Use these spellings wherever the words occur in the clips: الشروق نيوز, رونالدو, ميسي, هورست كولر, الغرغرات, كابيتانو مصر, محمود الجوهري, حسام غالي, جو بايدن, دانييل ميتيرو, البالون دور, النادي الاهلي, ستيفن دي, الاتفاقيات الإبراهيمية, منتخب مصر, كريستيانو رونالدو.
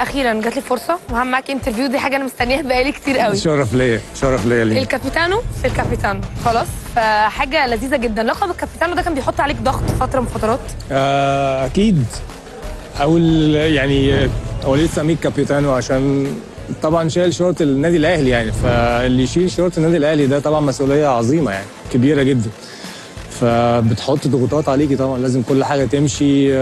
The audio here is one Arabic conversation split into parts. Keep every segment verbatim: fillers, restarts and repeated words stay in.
اخيرا جات لي فرصه وهعمل معاك انترفيو، دي حاجه انا مستنيها بقالي كتير قوي. شرف ليا، شرف ليا. ليه؟ الكابيتانو في الكابيتانو خلاص، فحاجه لذيذه جدا. لقب الكابيتانو ده كان بيحط عليك ضغط فتره من فترات؟ آه اكيد. اول يعني اوليت سميت كابيتانو عشان طبعا شايل شورت النادي الاهلي يعني، فاللي يشيل شورت النادي الاهلي ده طبعا مسؤوليه عظيمه يعني، كبيره جدا، فبتحط ضغوطات عليكي طبعا، لازم كل حاجه تمشي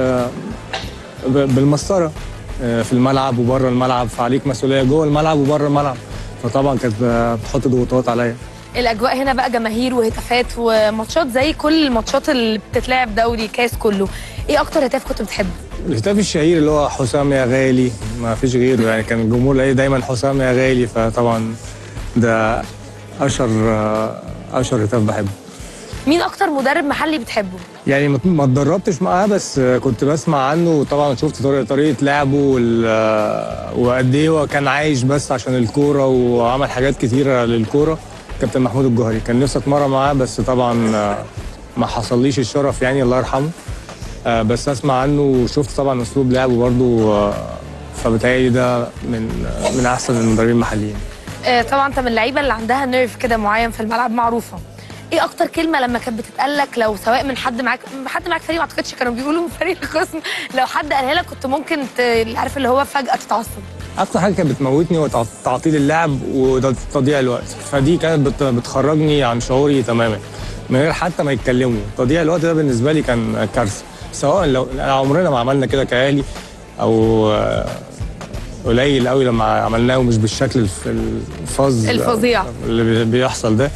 بالمسطره في الملعب وبره الملعب، فعليك مسؤوليه جوه الملعب وبره الملعب، فطبعا كانت بتحط ضغوطات عليا. الاجواء هنا بقى جماهير وهتافات وماتشات زي كل الماتشات اللي بتتلعب، دوري كاس كله. ايه اكتر هتاف كنت بتحبه؟ الهتاف الشهير اللي هو حسام يا غالي، ما فيش غيره يعني، كان الجمهور ايه دايما حسام يا غالي، فطبعا ده اشهر اشهر هتاف بحبه. مين اكتر مدرب محلي بتحبه؟ يعني ما اتدربتش معاه بس كنت بسمع عنه، وطبعا شفت طريقه لعبه وقد ايه هو كان عايش بس عشان الكوره، وعمل حاجات كتيره للكوره. كابتن محمود الجوهري كان نفسي اتمرن معاه بس طبعا ما حصليش الشرف يعني، الله يرحمه، بس اسمع عنه وشفت طبعا اسلوب لعبه برضه، فبتهيألي ده من من احسن المدربين المحليين. طبعا انت من اللعيبه اللي عندها نيرف كده معين في الملعب، معروفه. ايه اكتر كلمه لما كانت بتتقال لك، لو سواء من حد معاك حد معاك فريق، ما اعتقدش كانوا بيقولوا من فريق الخصم، لو حد قالها لك كنت ممكن عارف اللي هو فجاه تتعصب؟ اكتر حاجه كانت بتموتني هو تعطيل اللعب وتضييع الوقت، فدي كانت بتخرجني عن شعوري تماما من غير حتى ما يتكلموا. تضييع الوقت ده بالنسبه لي كان كارثه، سواء لو عمرنا ما عملنا كده كاهلي، او قليل قوي لما عملناه ومش بالشكل الفظ الفظيع اللي بيحصل ده،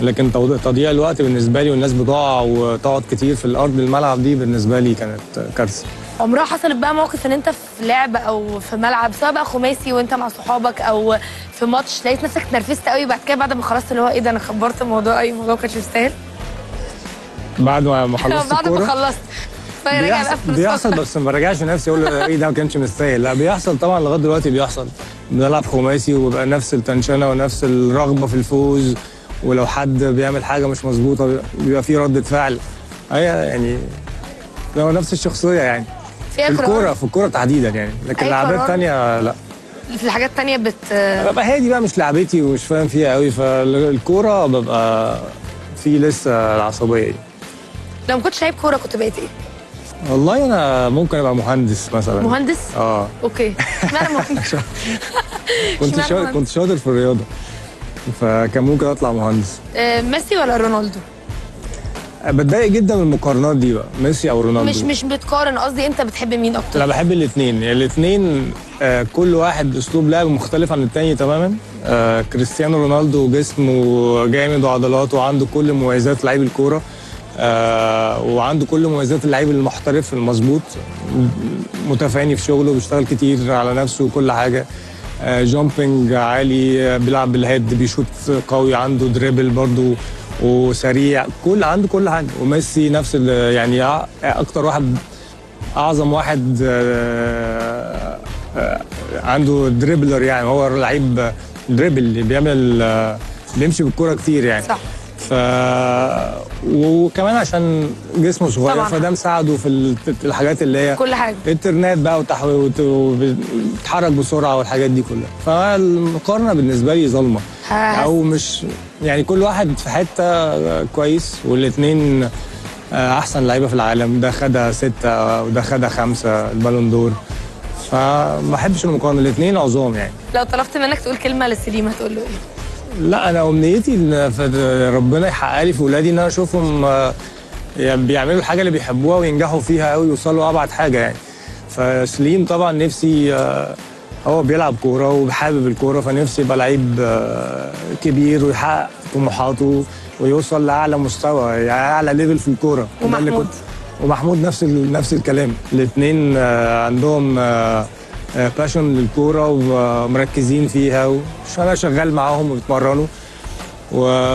لكن تضييع الوقت بالنسبه لي والناس بتقع وتقعد كتير في الارض الملعب دي بالنسبه لي كانت كارثه. عمرها حصلت بقى موقف ان انت في لعب او في ملعب، سواء بقى خماسي وانت مع صحابك او في ماتش، لقيت نفسك اتنرفزت قوي بعد كده بعد ما خلصت، اللي هو ايه ده انا خبرت الموضوع، اي موضوع ما كانش يستاهل؟ بعد ما خلصت بعد ما خلصت بيحصل, بيحصل بس ما برجعش نفسي اقول ايه ده ما كانش مستاهل، لا بيحصل طبعا لغايه دلوقتي بيحصل. بنلعب خماسي وبيبقى نفس التنشنه ونفس الرغبه في الفوز، ولو حد بيعمل حاجه مش مظبوطه بيبقى في رده فعل، هي يعني لو نفس الشخصيه يعني في الكوره في الكوره تحديدا يعني، لكن لعبات الثانيه لا، في الحاجات الثانيه بت ببقى هادي بقى، مش لعبتي ومش فاهم فيها قوي، فالكوره ببقى في لسه العصبيه دي. لو ما كنتش لعيب كوره كنت بقيت ايه؟ والله انا ممكن ابقى مهندس مثلا. مهندس؟ اه اوكي. اشمعنى مهندس؟ كنت شاطر كنت شاطر في الرياضه، فكان ممكن اطلع مهندس. آه، ميسي ولا رونالدو؟ بتضايق جدا من المقارنات دي بقى، ميسي او رونالدو. مش مش بتقارن، قصدي انت بتحب مين اكتر؟ انا بحب الاثنين، الاثنين آه كل واحد اسلوب لعب مختلف عن الثاني تماما. آه كريستيانو رونالدو جسمه جامد وعضلات وعنده كل مميزات لعيب الكوره، آه وعنده كل مميزات اللعيب المحترف المظبوط، متفاني في شغله، بيشتغل كتير على نفسه وكل حاجه. آه جامبنج عالي، بيلعب بالهيد، بيشوت قوي، عنده دريبل برضو وسريع، كل عنده كل حاجه. وميسي نفس يعني اكتر واحد، اعظم واحد آه آه عنده دريبلر يعني، هو لعيب دريبل بيعمل آه بيمشي بالكوره كتير يعني، صح. ف وكمان عشان جسمه صغير فده مساعده في الحاجات اللي هي كل حاجه الانترنت بقى وبيتحرك بسرعه والحاجات دي كلها، فالمقارنه بالنسبه لي ظلمه او مش يعني، كل واحد في حته كويس، والاثنين احسن لعيبه في العالم، ده خدها سته وده خدها خمسه البالون دور، فما بحبش المقارنه، الاثنين عظام يعني. لو طلبت منك تقول كلمه لسليم هتقول له ايه؟ لا انا امنيتي ان ربنا يحقق لي في ولادي ان انا اشوفهم بيعملوا الحاجه اللي بيحبوها وينجحوا فيها قوي ويوصلوا ابعد حاجه يعني. فسليم طبعا نفسي هو بيلعب كوره وحابب الكوره، فنفسي يبقى لعيب كبير ويحقق طموحاته ويوصل لاعلى مستوى يعني، اعلى ليفل في الكوره. ومحمود ومحمود نفس نفس الكلام، الاثنين عندهم باشن للكوره ومركزين فيها، وانا شغال معاهم وبتمرنوا،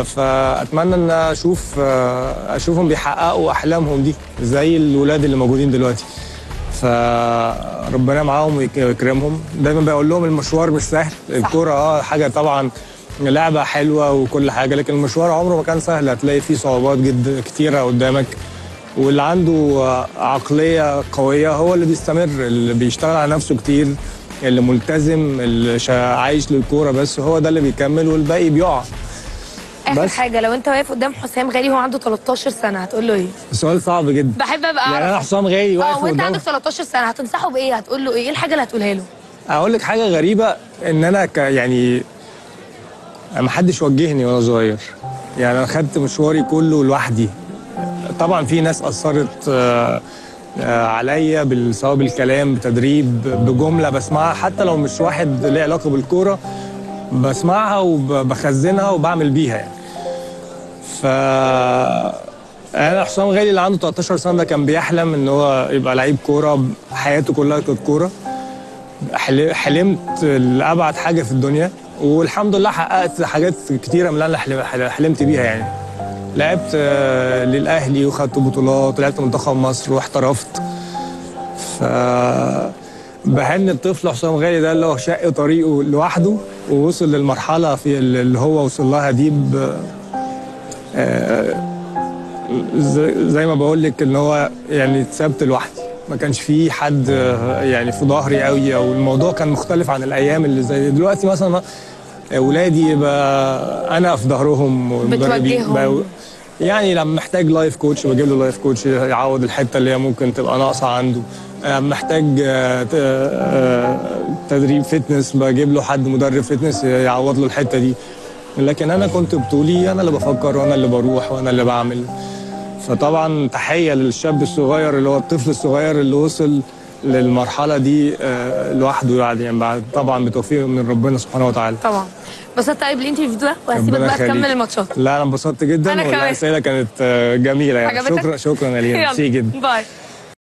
فاتمنى ان اشوف اشوفهم بيحققوا احلامهم دي زي الولاد اللي موجودين دلوقتي، فربنا معاهم ويكرمهم. دايما بقول لهم المشوار مش سهل، الكوره اه حاجه طبعا لعبه حلوه وكل حاجه، لكن المشوار عمره ما كان سهل، هتلاقي فيه صعوبات جدا كتيره قدامك، واللي عنده عقلية قوية هو اللي بيستمر، اللي بيشتغل على نفسه كتير اللي ملتزم، اللي عايش للكوره بس هو ده اللي بيكمل والباقي بيقع. اخر حاجه، لو انت واقف قدام حسام غالي هو عنده تلتاشر سنه هتقول له ايه؟ سؤال صعب جدا. بحب ابقى اعرف يعني انا حسام غالي واقف قدامه. اه وانت عندك تلتاشر سنه هتنصحه بايه؟ هتقول له ايه؟ ايه الحاجه اللي هتقولها له؟ اقول لك حاجه غريبه، ان انا ك يعني ما حدش وجهني وانا صغير، يعني انا خدت مشواري كله لوحدي. طبعا في ناس اثرت عليا سواء بالكلام، بتدريب، بجمله بسمعها حتى لو مش واحد له علاقه بالكوره، بسمعها وبخزنها وبعمل بيها يعني. ف انا حسام غالي اللي عنده تلتاشر سنه ده كان بيحلم ان هو يبقى لعيب كوره، حياته كلها كانت كوره. حلمت لابعد حاجه في الدنيا والحمد لله حققت حاجات كتيره من اللي انا حلمت بيها يعني. لعبت للاهلي وخدت بطولات، لعبت منتخب مصر واحترفت. ف بهن الطفل حسام غالي ده اللي هو شق طريقه لوحده ووصل للمرحله في اللي هو وصل لها دي، ب زي ما بقول لك ان هو يعني اتثبت لوحدي، ما كانش في حد يعني في ظهري قوي، او الموضوع كان مختلف عن الايام اللي زي دلوقتي. مثلا اولادي يبقى انا في ظهرهم ومدربين، يعني لما محتاج لايف كوتش بجيب له لايف كوتش يعوض الحته اللي هي ممكن تبقى ناقصه عنده، محتاج تدريب فتنس بجيب له حد مدرب فتنس يعوض له الحته دي. لكن انا كنت بطولي، انا اللي بفكر وانا اللي بروح وانا اللي بعمل. فطبعا تحيه للشاب الصغير اللي هو الطفل الصغير اللي وصل للمرحله دي لوحده يعني، بعد طبعا بتوفيق من ربنا سبحانه وتعالى. طبعا انبسطت قوي بالانترفيو ده وهسيبك بقى تكمل الماتشات. لا انا انبسطت جدا والاسئله كانت جميله يعني. شكرا شكرا يا لينا، ميرسي جدا. باي.